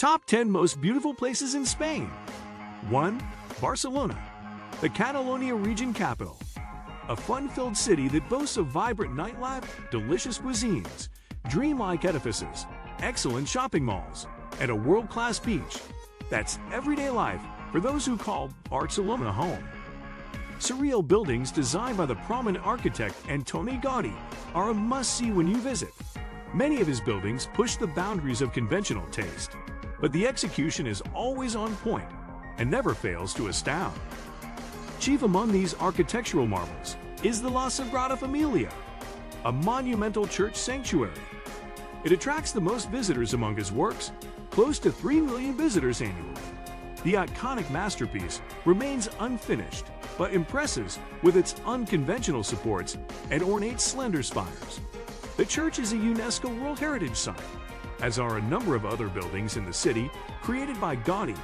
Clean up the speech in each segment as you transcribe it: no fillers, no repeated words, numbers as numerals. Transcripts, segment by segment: Top 10 most beautiful places in Spain. 1. Barcelona, the Catalonia region capital. A fun-filled city that boasts a vibrant nightlife, delicious cuisines, dreamlike edifices, excellent shopping malls, and a world-class beach. That's everyday life for those who call Barcelona home. Surreal buildings designed by the prominent architect Antoni Gaudi are a must-see when you visit. Many of his buildings push the boundaries of conventional taste, but the execution is always on point and never fails to astound. Chief among these architectural marvels is the La Sagrada Familia, a monumental church sanctuary. It attracts the most visitors among his works, close to 3 million visitors annually. The iconic masterpiece remains unfinished, but impresses with its unconventional supports and ornate slender spires. The church is a UNESCO World Heritage Site, as are a number of other buildings in the city created by Gaudi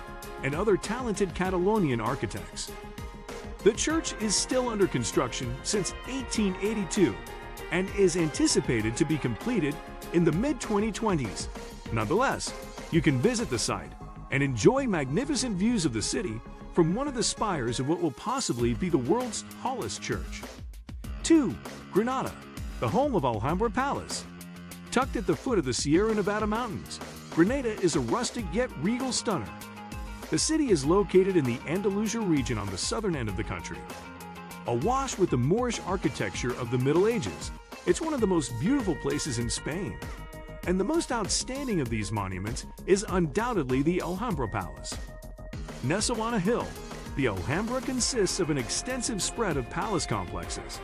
and other talented Catalonian architects. The church is still under construction since 1882 and is anticipated to be completed in the mid-2020s. Nonetheless, you can visit the site and enjoy magnificent views of the city from one of the spires of what will possibly be the world's tallest church. 2. Granada, the home of Alhambra Palace. Tucked at the foot of the Sierra Nevada mountains, Granada is a rustic yet regal stunner. The city is located in the Andalusia region on the southern end of the country. Awash with the Moorish architecture of the Middle Ages, it's one of the most beautiful places in Spain. And the most outstanding of these monuments is undoubtedly the Alhambra Palace. Nestled on a hill, the Alhambra consists of an extensive spread of palace complexes.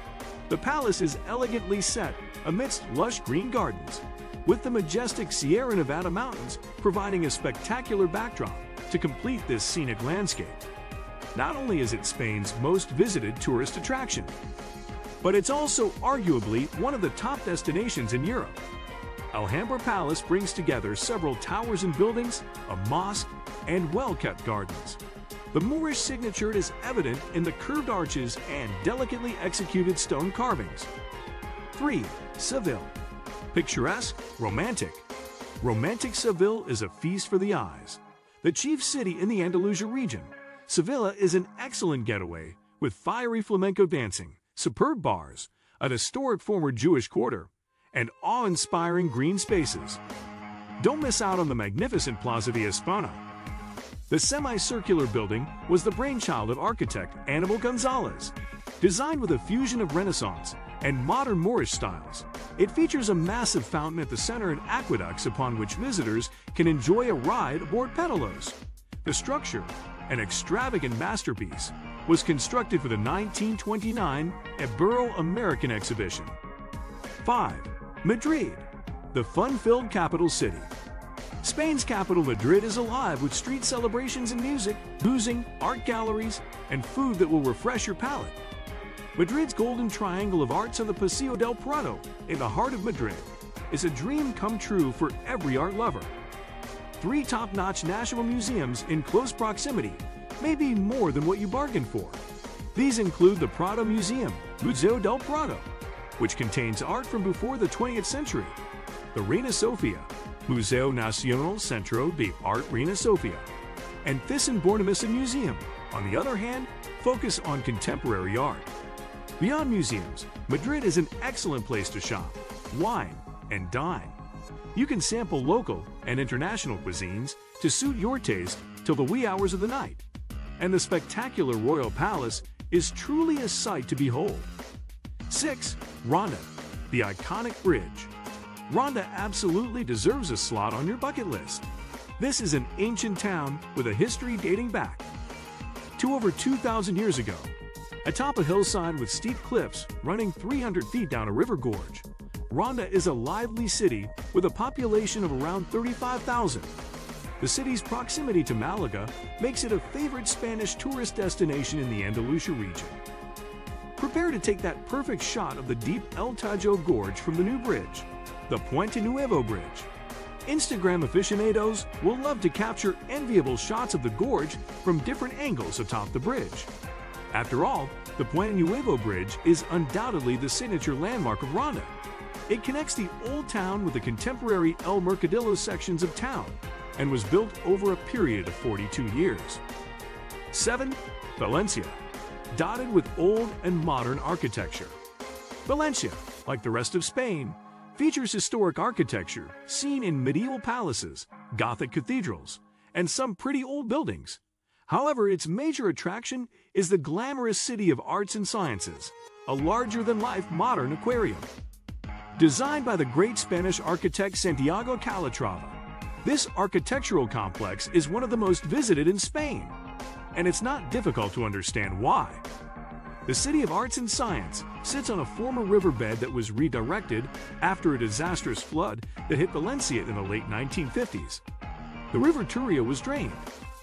The palace is elegantly set amidst lush green gardens, with the majestic Sierra Nevada mountains providing a spectacular backdrop to complete this scenic landscape. Not only is it Spain's most visited tourist attraction, but it's also arguably one of the top destinations in Europe. Alhambra Palace brings together several towers and buildings, a mosque, and well-kept gardens. The Moorish signature is evident in the curved arches and delicately executed stone carvings. 3. Seville, picturesque, romantic. Romantic Seville is a feast for the eyes. The chief city in the Andalusia region, Seville is an excellent getaway with fiery flamenco dancing, superb bars, an historic former Jewish quarter, and awe-inspiring green spaces. Don't miss out on the magnificent Plaza de Espana. The semicircular building was the brainchild of architect Anibal Gonzalez. Designed with a fusion of Renaissance and modern Moorish styles, it features a massive fountain at the center and aqueducts upon which visitors can enjoy a ride aboard pedalos. The structure, an extravagant masterpiece, was constructed for the 1929 Ibero-American exhibition. 5. Madrid, the fun-filled capital city. Spain's capital, Madrid, is alive with street celebrations and music, boozing, art galleries, and food that will refresh your palate. Madrid's golden triangle of arts on the Paseo del Prado, in the heart of Madrid, is a dream come true for every art lover. 3 top-notch national museums in close proximity may be more than what you bargained for. These include the Prado Museum, Museo del Prado, which contains art from before the 20th century, the Reina Sofia, Museo Nacional Centro de Arte Reina Sofia, and Thyssen-Bornemisza Museum, on the other hand, focus on contemporary art. Beyond museums, Madrid is an excellent place to shop, wine, and dine. You can sample local and international cuisines to suit your taste till the wee hours of the night, and the spectacular Royal Palace is truly a sight to behold. 6. Ronda, the iconic bridge. Ronda absolutely deserves a slot on your bucket list. This is an ancient town with a history dating back to over 2,000 years ago. Atop a hillside with steep cliffs running 300 feet down a river gorge, Ronda is a lively city with a population of around 35,000. The city's proximity to Malaga makes it a favorite Spanish tourist destination in the Andalusia region. Prepare to take that perfect shot of the deep El Tajo Gorge from the new bridge, the Puente Nuevo Bridge. Instagram aficionados will love to capture enviable shots of the gorge from different angles atop the bridge. After all, the Puente Nuevo Bridge is undoubtedly the signature landmark of Ronda. It connects the old town with the contemporary El Mercadillo sections of town, and was built over a period of 42 years. 7. Valencia, dotted with old and modern architecture. Valencia, like the rest of Spain, features historic architecture seen in medieval palaces, Gothic cathedrals, and some pretty old buildings. However, its major attraction is the glamorous City of Arts and Sciences, a larger-than-life modern aquarium. Designed by the great Spanish architect Santiago Calatrava, this architectural complex is one of the most visited in Spain, and it's not difficult to understand why. The City of Arts and Science sits on a former riverbed that was redirected after a disastrous flood that hit Valencia in the late 1950s. The River Turia was drained,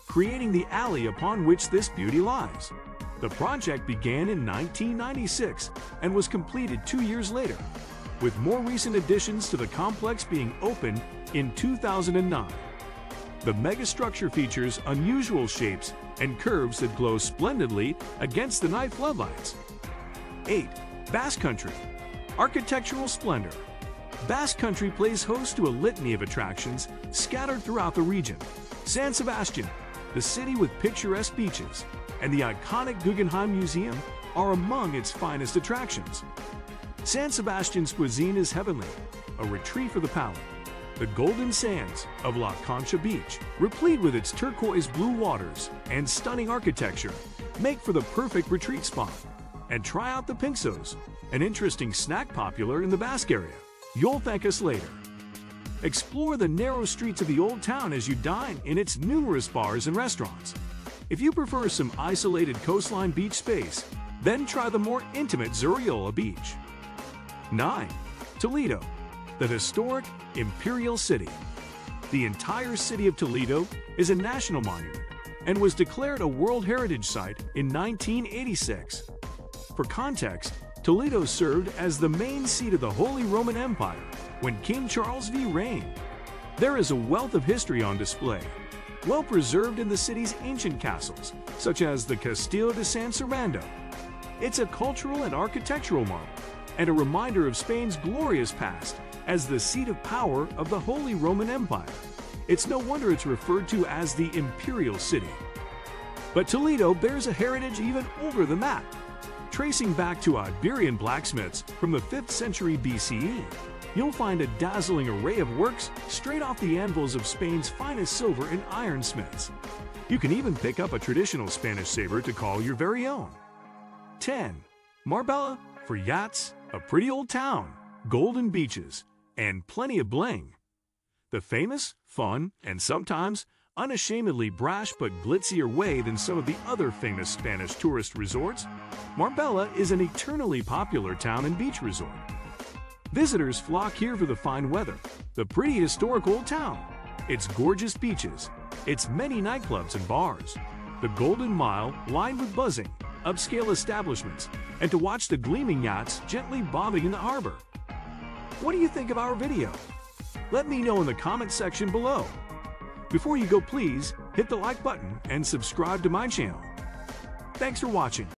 creating the alley upon which this beauty lies. The project began in 1996 and was completed 2 years later, with more recent additions to the complex being opened in 2009. The megastructure features unusual shapes and curves that glow splendidly against the night floodlights. 8. Basque Country, architectural splendor. Basque Country plays host to a litany of attractions scattered throughout the region. San Sebastian, the city with picturesque beaches, and the iconic Guggenheim Museum are among its finest attractions. San Sebastian's cuisine is heavenly, a retreat for the palate. The golden sands of La Concha Beach, replete with its turquoise blue waters and stunning architecture, make for the perfect retreat spot. And try out the Pintxos, an interesting snack popular in the Basque area. You'll thank us later. Explore the narrow streets of the old town as you dine in its numerous bars and restaurants. If you prefer some isolated coastline beach space, then try the more intimate Zuriola Beach. 9. Toledo, the historic Imperial City. The entire city of Toledo is a national monument and was declared a World Heritage Site in 1986. For context, Toledo served as the main seat of the Holy Roman Empire when King Charles V reigned. There is a wealth of history on display, well preserved in the city's ancient castles, such as the Castillo de San Serrando. It's a cultural and architectural marvel and a reminder of Spain's glorious past as the seat of power of the Holy Roman Empire. It's no wonder it's referred to as the Imperial City. But Toledo bears a heritage even older than that, tracing back to Iberian blacksmiths from the 5th century BCE. You'll find a dazzling array of works straight off the anvils of Spain's finest silver and ironsmiths. You can even pick up a traditional Spanish saber to call your very own. 10. Marbella, for yachts, a pretty old town, golden beaches, and plenty of bling. The famous, fun, and sometimes unashamedly brash but glitzier way than some of the other famous Spanish tourist resorts, Marbella is an eternally popular town and beach resort. Visitors flock here for the fine weather, the pretty historic old town, its gorgeous beaches, its many nightclubs and bars, the Golden Mile lined with buzzing, upscale establishments, and to watch the gleaming yachts gently bobbing in the harbor. What do you think of our video? Let me know in the comment section below. Before you go, please hit the like button and subscribe to my channel. Thanks for watching.